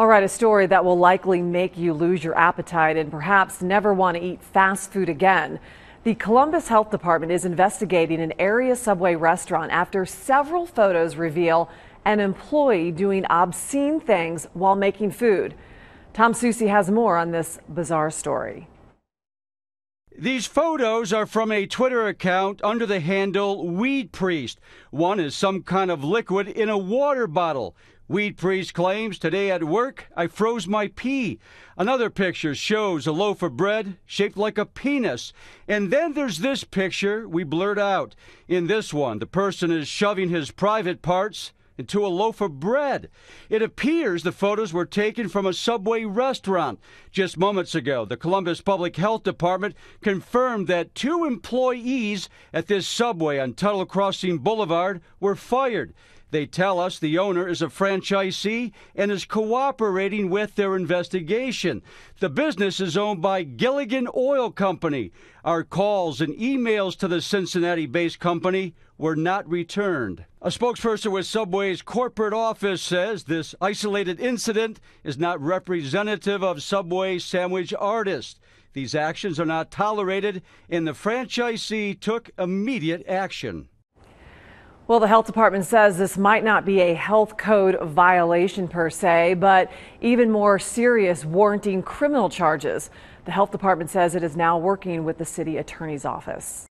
All right, a story that will likely make you lose your appetite and perhaps never want to eat fast food again. The Columbus Health Department is investigating an area Subway restaurant after several photos reveal an employee doing obscene things while making food. Tom Soucy has more on this bizarre story. These photos are from a Twitter account under the handle Weed Priest. One is some kind of liquid in a water bottle. Weed Priest claims, "Today at work, I froze my pee." Another picture shows a loaf of bread shaped like a penis. And then there's this picture we blurred out. In this one, the person is shoving his private parts into a loaf of bread. It appears the photos were taken from a Subway restaurant. Just moments ago, the Columbus Public Health Department confirmed that two employees at this Subway on Tuttle Crossing Boulevard were fired. They tell us the owner is a franchisee and is cooperating with their investigation. The business is owned by Gilligan Oil Company. Our calls and emails to the Cincinnati-based company were not returned. A spokesperson with Subway's corporate office says this isolated incident is not representative of Subway sandwich artists. These actions are not tolerated, and the franchisee took immediate action. Well, the health department says this might not be a health code violation per se, but even more serious, warranting criminal charges. The health department says it is now working with the city attorney's office.